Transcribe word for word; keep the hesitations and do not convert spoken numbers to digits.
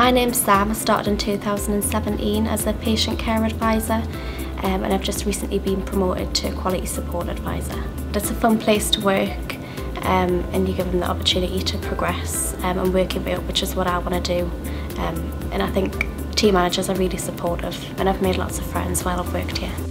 My name's Sam. I started in two thousand seventeen as a Patient Care Advisor, um, and I've just recently been promoted to Quality Support Advisor. It's a fun place to work, um, and you give them the opportunity to progress um, and work your way up, which is what I want to do. Um, and I think team managers are really supportive, and I've made lots of friends while I've worked here.